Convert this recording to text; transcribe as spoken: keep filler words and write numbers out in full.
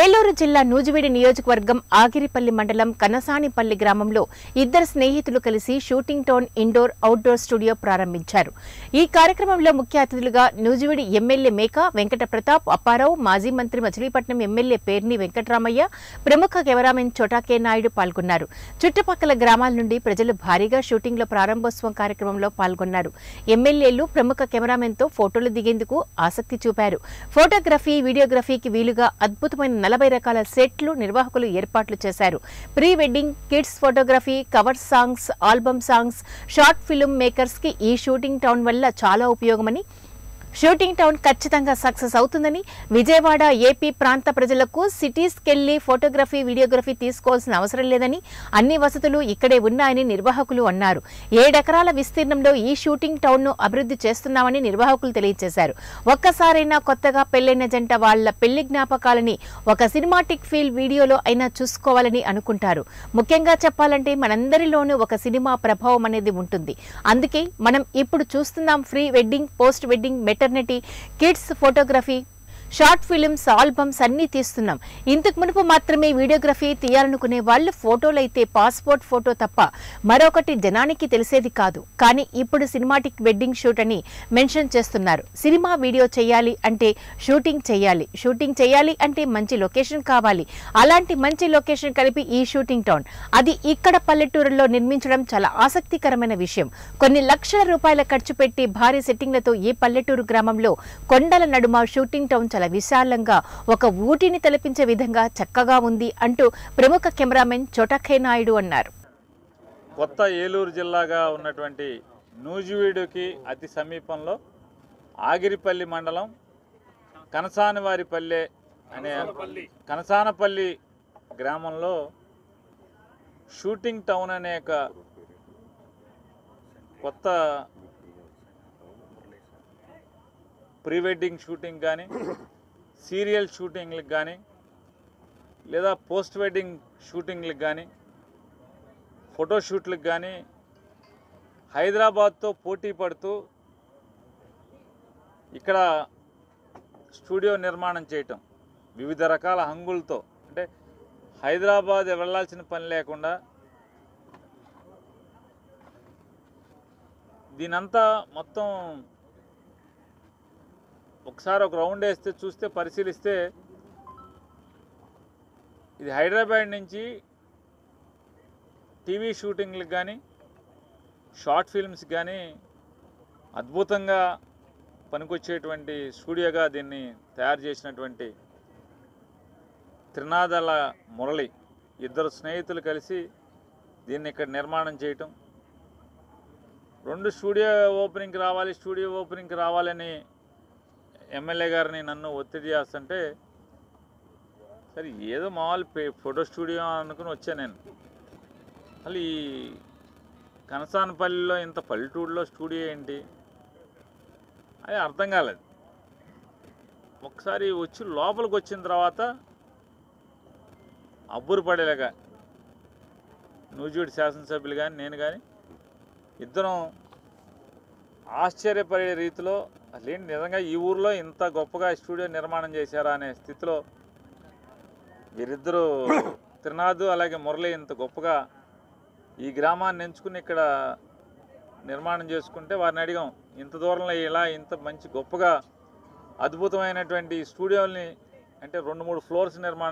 ఏలూరు జిల్లా నూజివీడి నియోజకవర్గం ఆగిరిపల్లి మండలం కనసానిపల్లి గ్రామంలో ఇద్దరు స్నేహితులు కలిసి shooting town indoor outdoor studio ప్రారంభించారు. ఈ కార్యక్రమంలో ముఖ్య అతిథులుగా నూజివీడి ఎమ్మెల్యే మేక వెంకట ప్రతాప్ అప్పారావు, మాజీ మంత్రి మచిలీపట్నం ఎమ్మెల్యే పేర్ని వెంకటరామయ్య, ప్రముఖ కెమెరామెన్ చోటాకే నాయుడు పాల్గొన్నారు. చుట్టుపక్కల గ్రామాల నుండి ప్రజలు భారీగా షూటింగ్లో ప్రారంభోత్సవం కార్యక్రమంలో పాల్గొన్నారు. ఎమ్మెల్యేలు ప్రముఖ కెమెరామెన్తో ఫోటోలు దిగేందుకు ఆసక్తి చూపారు. ఫోటోగ్రఫీ, వీడియోగ్రఫీకి వీలుగా అద్భుతమైన నలభై రకాల సెట్లు నిర్వాహకులు ఏర్పాట్లు చేశారు. Pre wedding, kids photography, cover songs, album songs, short film makers కి ఈ షూటింగ్ టౌన్ వల్ల చాలా ఉపయోగమని, షూటింగ్ టౌన్ ఖచ్చితంగా సక్సెస్ అవుతుందని, విజయవాడ, ఏపీ ప్రాంత ప్రజలకు సిటీస్కి వెళ్లి ఫోటోగ్రఫీ, వీడియోగ్రఫీ తీసుకోవాల్సిన అవసరం లేదని, అన్ని వసతులు ఇక్కడే ఉన్నాయని నిర్వాహకులు అన్నారు. ఏడెకరాల విస్తీర్ణంలో ఈ షూటింగ్ టౌన్ను అభివృద్ధి చేస్తున్నామని నిర్వాహకులు తెలియజేశారు. ఒక్కసారైనా కొత్తగా పెళ్లైన జంట వాళ్ల పెళ్లి జ్ఞాపకాలని ఒక సినిమాటిక్ ఫీల్ వీడియోలో అయినా చూసుకోవాలని అనుకుంటారు. ముఖ్యంగా చెప్పాలంటే మనందరిలోనూ ఒక సినిమా ప్రభావం అనేది ఉంటుంది. అందుకే మనం ఇప్పుడు చూస్తున్నాం free wedding, post wedding, maternity, kids photography, short films, albums అన్నీ తీస్తున్నాం. ఇంతకు మునుపు మాత్రమే వీడియోగ్రఫీ తీయాలనుకునే వాళ్ళు ఫోటోలైతే పాస్పోర్ట్ ఫోటో తప్ప మరొకటి జనానికి తెలిసేది కాదు. కానీ ఇప్పుడు సినిమాటిక్ వెడ్డింగ్ షూట్ అని మెన్షన్ చేస్తున్నారు. సినిమా వీడియో చేయాలి అంటే షూటింగ్ చేయాలి, షూటింగ్ చేయాలి అంటే మంచి లొకేషన్ కావాలి. అలాంటి మంచి లొకేషన్ కలిపి ఈ షూటింగ్ టౌన్, అది ఇక్కడ పల్లెటూరులో నిర్మించడం చాలా ఆసక్తికరమైన విషయం. కొన్ని లక్షల రూపాయల ఖర్చు పెట్టి భారీ సెట్టింగ్లతో ఈ పల్లెటూరు గ్రామంలో కొండల నడుమ షూటింగ్ టౌన్ విశాలంగా ఒక ఊటిని తలపించే విధంగా చక్కగా ఉంది అంటూ ప్రముఖ కెమెరామెన్ చోటాకే నాయుడు అన్నారు. కొత్త ఏలూరు జిల్లాగా ఉన్నటువంటి నూజివీడుకి అతి సమీపంలో ఆగిరిపల్లి మండలం కనసానివారిపల్లె అనే కనసానపల్లి గ్రామంలో షూటింగ్ టౌన్ అనే ఒక కొత్త ప్రీ వెడ్డింగ్ షూటింగ్ కానీ, సీరియల్ షూటింగ్లకు కానీ, లేదా పోస్ట్ వెడ్డింగ్ షూటింగ్లకు కానీ, ఫోటోషూట్లకు కానీ హైదరాబాద్తో పోటీ పడుతూ ఇక్కడ స్టూడియో నిర్మాణం చేయటం, వివిధ రకాల హంగులతో, అంటే హైదరాబాద్ వెళ్ళాల్సిన పని లేకుండా దీనంతా మొత్తం ఒకసారి ఒక రౌండ్ వేస్తే చూస్తే పరిశీలిస్తే ఇది హైదరాబాద్ నుంచి టీవీ షూటింగ్లకు కానీ, షార్ట్ ఫిల్మ్స్ కానీ అద్భుతంగా పనికొచ్చేటువంటి స్టూడియోగా దీన్ని తయారు చేసినటువంటి త్రినాదల మురళి ఇద్దరు స్నేహితులు కలిసి దీన్ని ఇక్కడ నిర్మాణం చేయటం, రెండు స్టూడియో ఓపెనింగ్కి రావాలి, స్టూడియో ఓపెనింగ్కి రావాలని ఎమ్మెల్యే గారిని నన్ను ఒత్తిడి చేస్తుంటే సరే ఏదో మామూలు ఫోటో స్టూడియో అనుకుని వచ్చాను నేను. అసలు ఈ కనసానపల్లిలో ఇంత పల్లెటూరులో స్టూడియో ఏంటి అది అర్థం కాలేదు. ఒకసారి వచ్చి లోపలికి వచ్చిన తర్వాత అబ్బురు పడేలాగా నూజివీడు శాసనసభ్యులు కానీ నేను కానీ ఇద్దరం ఆశ్చర్యపడే రీతిలో అసలేంటి నిజంగా ఈ ఊర్లో ఇంత గొప్పగా స్టూడియో నిర్మాణం చేశారా అనే స్థితిలో వీరిద్దరూ త్రినాథ్ అలాగే మురళి ఇంత గొప్పగా ఈ గ్రామాన్ని ఎంచుకుని ఇక్కడ నిర్మాణం చేసుకుంటే వారిని అడిగాం, ఇంత దూరంలో ఇలా ఇంత మంచి గొప్పగా అద్భుతమైనటువంటి స్టూడియోల్ని, అంటే రెండు మూడు ఫ్లోర్స్ నిర్మాణం